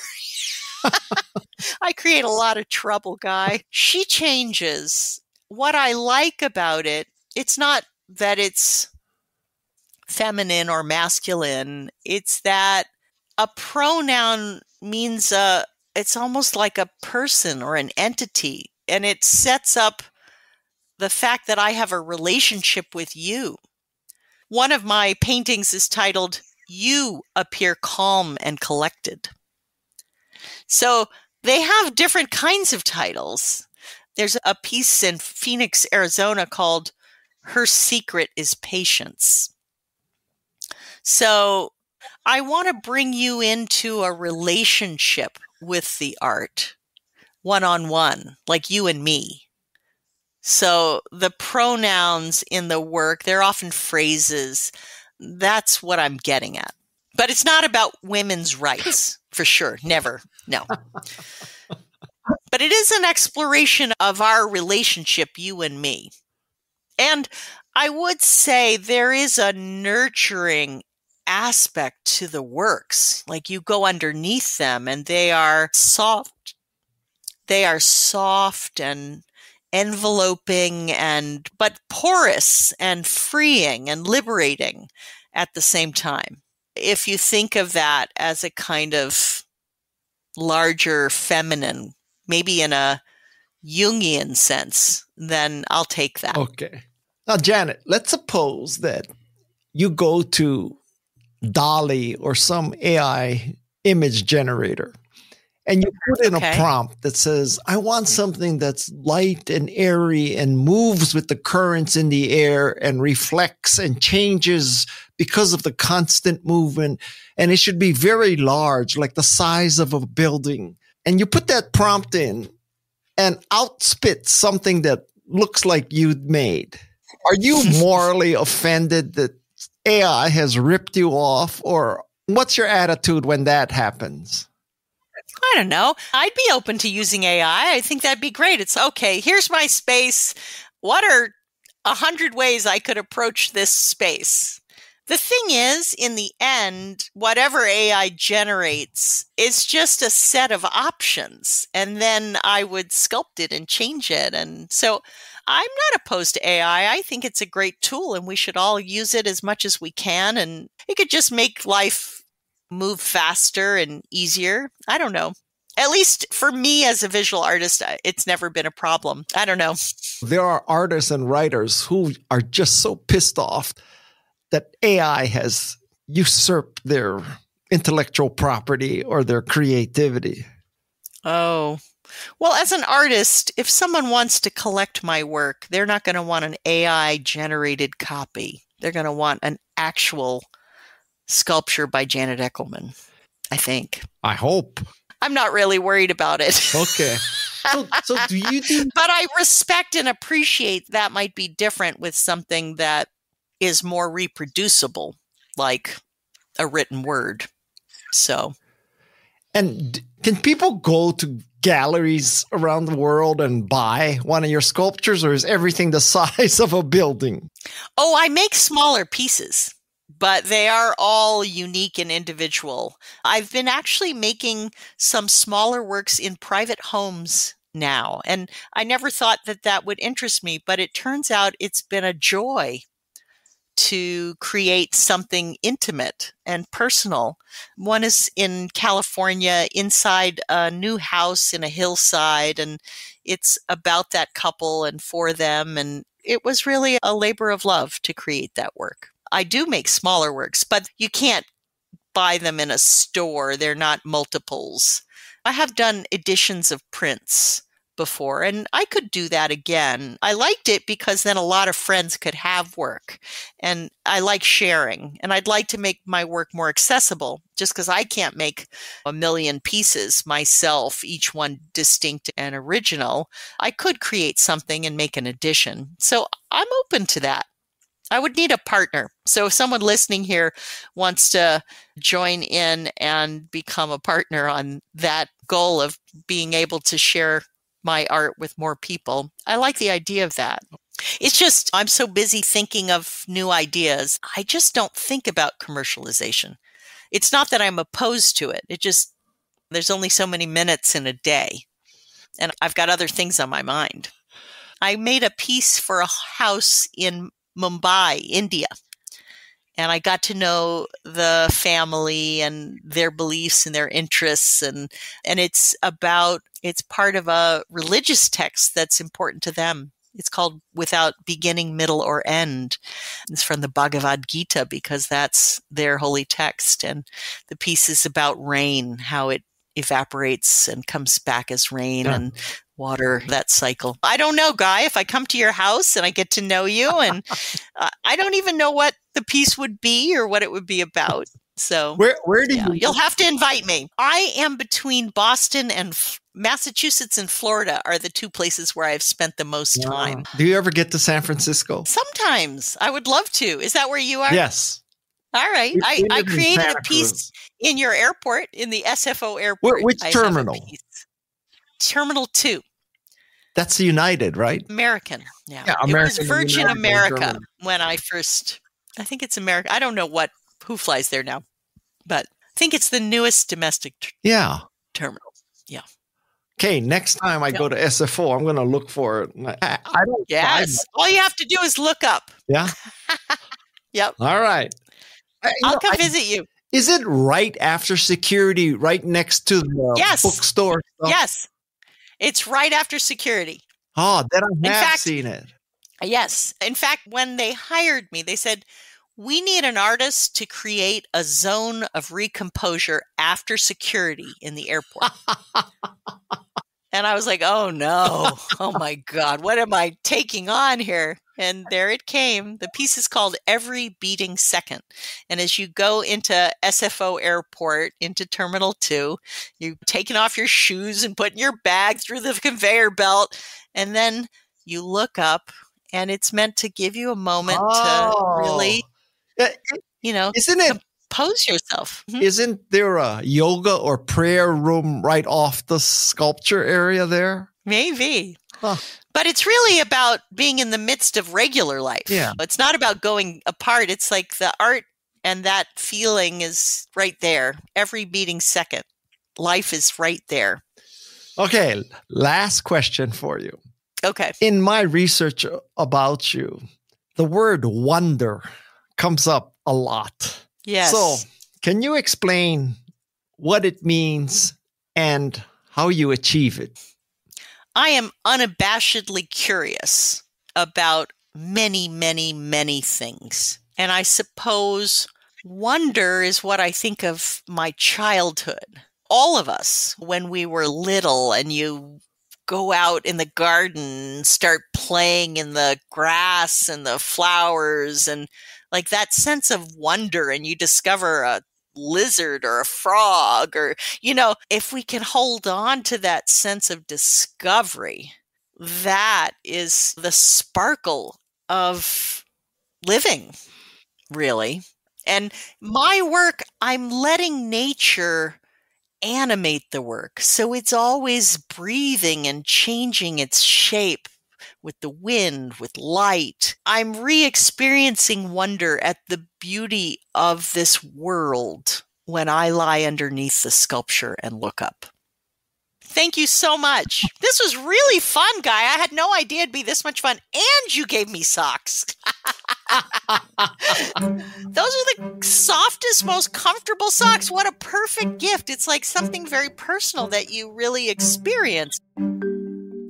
I create a lot of trouble, Guy. She Changes. What I like about it, it's not that it's feminine or masculine. It's that a pronoun means it's almost like a person or an entity. And it sets up the fact that I have a relationship with you. One of my paintings is titled, You Appear Calm and Collected. So they have different kinds of titles. There's a piece in Phoenix, Arizona called, Her Secret is Patience. So I want to bring you into a relationship with the art. One-on-one, like you and me. So the pronouns in the work, they're often phrases. That's what I'm getting at. But it's not about women's rights, for sure. Never. No. But it is an exploration of our relationship, you and me. And I would say there is a nurturing aspect to the works. Like you go underneath them and they are soft. They are soft and enveloping but porous and freeing and liberating at the same time. If you think of that as a kind of larger feminine, maybe in a Jungian sense, then I'll take that. Okay. Now, Janet, let's suppose that you go to DALL-E or some AI image generator. And you put in a prompt that says, I want something that's light and airy and moves with the currents in the air and reflects and changes because of the constant movement. And it should be very large, like the size of a building. And you put that prompt in and outspits something that looks like you'd made. Are you morally offended that AI has ripped you off? Or what's your attitude when that happens? I don't know. I'd be open to using AI. I think that'd be great. It's okay. Here's my space. What are 100 ways I could approach this space? The thing is, in the end, whatever AI generates is just a set of options. And then I would sculpt it and change it. And so I'm not opposed to AI. I think it's a great tool and we should all use it as much as we can. And it could just make life move faster and easier. I don't know. At least for me as a visual artist, it's never been a problem. I don't know. There are artists and writers who are just so pissed off that AI has usurped their intellectual property or their creativity. Oh, well, as an artist, if someone wants to collect my work, they're not going to want an AI-generated copy. They're going to want an actual sculpture by Janet Echelman, I think. I hope. I'm not really worried about it. Okay. So do you think? But I respect and appreciate that might be different with something that is more reproducible, like a written word. So, and can people go to galleries around the world and buy one of your sculptures, or is everything the size of a building? Oh, I make smaller pieces, but they are all unique and individual. I've been actually making some smaller works in private homes now, and I never thought that that would interest me, but it turns out it's been a joy to create something intimate and personal. One is in California inside a new house in a hillside, and it's about that couple and for them. And it was really a labor of love to create that work. I do make smaller works, but you can't buy them in a store. They're not multiples. I have done editions of prints before, and I could do that again. I liked it because then a lot of friends could have work, and I like sharing, and I'd like to make my work more accessible just because I can't make 1 million pieces myself, each one distinct and original. I could create something and make an edition. So I'm open to that. I would need a partner. So if someone listening here wants to join in and become a partner on that goal of being able to share my art with more people, I like the idea of that. It's just, I'm so busy thinking of new ideas. I just don't think about commercialization. It's not that I'm opposed to it. It just, there's only so many minutes in a day. And I've got other things on my mind. I made a piece for a house in Mumbai, India. And I got to know the family and their beliefs and their interests. And it's about, it's part of a religious text that's important to them. It's called Without Beginning, Middle, or End. It's from the Bhagavad Gita because that's their holy text. And the piece is about rain, how it evaporates and comes back as rain. Yeah. And water, that cycle. I don't know, Guy, if I come to your house and I get to know you, and I don't even know what the piece would be or what it would be about. So where do you? You'll have to invite me. I am between Boston and Massachusetts, and Florida are the two places where I've spent the most time. Do you ever get to San Francisco? Sometimes. I would love to. Is that where you are? Yes. All right. I created a piece in your airport, in the SFO airport. Which terminal? Terminal 2. That's United, right? American. Yeah. American. It was Virgin America when I first, I think it's America. I don't know who flies there now, but I think it's the newest domestic terminal. Yeah. Okay. Next time I go to SFO, I'm going to look for it. I don't. Yes. All you have to do is look up. Yeah. Yep. All right. I'll come visit you. Is it right after security, right next to the bookstore? Stuff? Yes. It's right after security. Oh, then I have seen it. Yes. In fact, when they hired me, they said, we need an artist to create a zone of recomposure after security in the airport. And I was like, oh, no. Oh, my God. What am I taking on here? And there it came. The piece is called Every Beating Second. And as you go into SFO Airport, into Terminal 2, you're taking off your shoes and putting your bag through the conveyor belt. And then you look up, and it's meant to give you a moment to really, isn't it? Pose yourself. Mm-hmm. Isn't there a yoga or prayer room right off the sculpture area there? Maybe. Huh. But it's really about being in the midst of regular life. Yeah. It's not about going apart. It's like the art And that feeling is right there. Every beating second. Life is right there. Okay. Last question for you. Okay. In my research about you, the word wonder comes up a lot. Yes. So can you explain what it means and how you achieve it? I am unabashedly curious about many, many, many things. And I suppose wonder is what I think of my childhood. All of us, when we were little and you go out in the garden, start playing in the grass and the flowers and like that sense of wonder, and you discover a lizard or a frog or, you know, if we can hold on to that sense of discovery, that is the sparkle of living, really. And my work, I'm letting nature animate the work. So it's always breathing and changing its shape with the wind, with light. I'm re-experiencing wonder at the beauty of this world when I lie underneath the sculpture and look up. Thank you so much. This was really fun, Guy. I had no idea it'd be this much fun. And you gave me socks. Those are the softest, most comfortable socks. What a perfect gift. It's like something very personal that you really experience.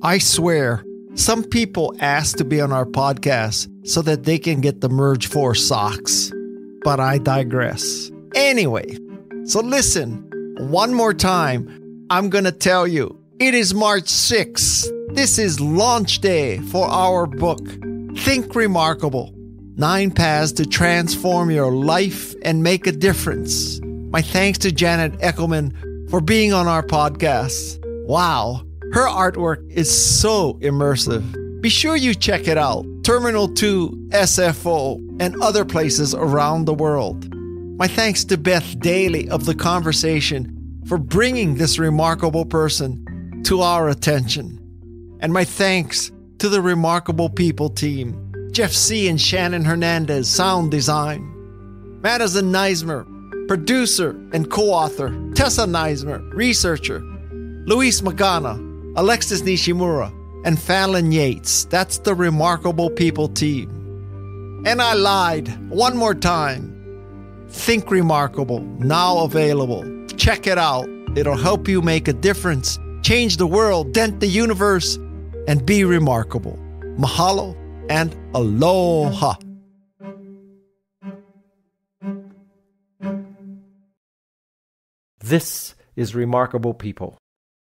I swear, some people ask to be on our podcast so that they can get the Merge 4 socks. But I digress. Anyway, so listen, one more time, I'm going to tell you, it is March 6th. This is launch day for our book, Think Remarkable. 9 Paths to Transform Your Life and Make a Difference. My thanks to Janet Echelman for being on our podcast. Wow, her artwork is so immersive. Be sure you check it out. Terminal 2, SFO, and other places around the world. My thanks to Beth Daly of The Conversation for bringing this remarkable person to our attention. And my thanks to the Remarkable People team. Jeff C. and Shannon Hernandez, sound design. Madison Neismer, producer and co-author. Tessa Neismer, researcher. Luis Magana, Alexis Nishimura, and Fallon Yates. That's the Remarkable People team. And I lied one more time. Think Remarkable, now available. Check it out. It'll help you make a difference, change the world, dent the universe, and be remarkable. Mahalo. And aloha. This is Remarkable People.